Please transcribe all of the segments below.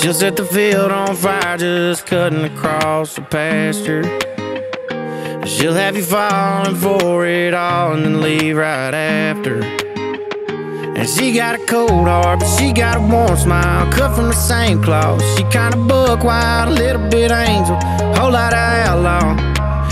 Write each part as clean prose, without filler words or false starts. She'll set the field on fire just cutting across the pasture. She'll have you falling for it all and then leave right after. And she got a cold heart, but she got a warm smile, cut from the same cloth. She kinda buck wild, a little bit angel, whole lot of outlaw.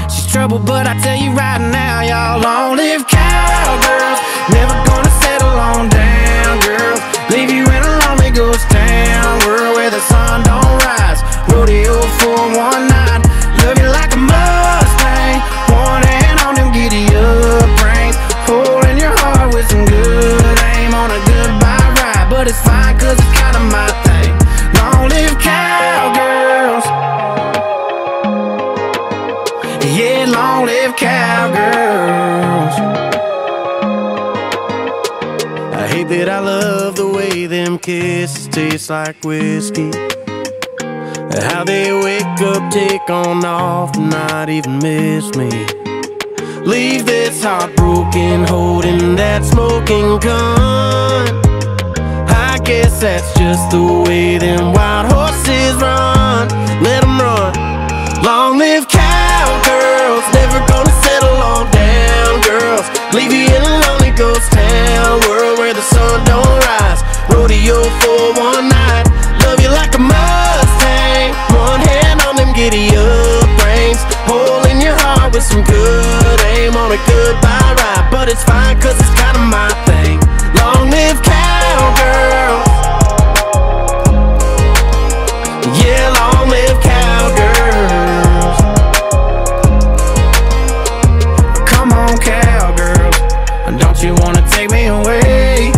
She's trouble, but I tell you right now, y'all long live cowgirls. Never gonna settle on down, girls. Leave you in a lonely ghost town, world where the sun don't rise. Rodeo for one night. Love you like a Mustang, one hand on them giddy up reins, holding your heart with some good aim on a goodbye ride. But it's fine, cause it's kinda my thing. Long live cowgirls. Yeah, long live cowgirls. I hate that I love the way them kisses taste like whiskey. How they wake up, take on off, and not even miss me. Leave this heartbroken, holding that smoking gun. I guess that's just the way them wild horses run. Let them run. Long live cowgirls, never gonna settle on down, girls. Leave you in a lonely ghost town, world where the sun don't rise. Rodeo for one night. Love you like a Mustang, one hand on them giddy up reins, holding your heart with some good aim on a goodbye ride. But it's fine, cause it's kinda my thing. Long live cowgirls. Yeah, long live cowgirls. Come on, cowgirls, don't you wanna take me away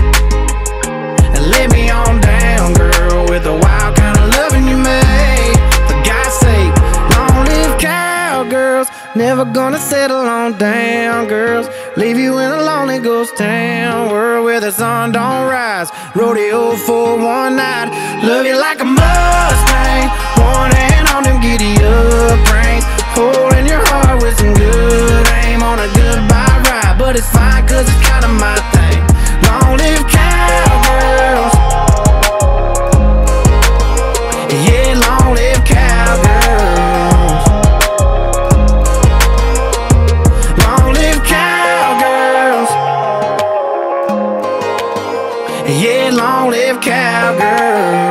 and let me on down, girl, with the wild kind of loving you made? For God's sake, long live cowgirls. Never gonna settle on down, girls. Leave you in a lonely ghost town, world where the sun don't rise. Rodeo for one night. Love you like a Mustang, one hand on them giddy up reins, holding your heart with some good aim on a goodbye ride. But it's fine, cause it's kinda my thing. Long live cowgirls. Yeah, long live cowgirls. Long live cowgirls. Yeah, long live cowgirls.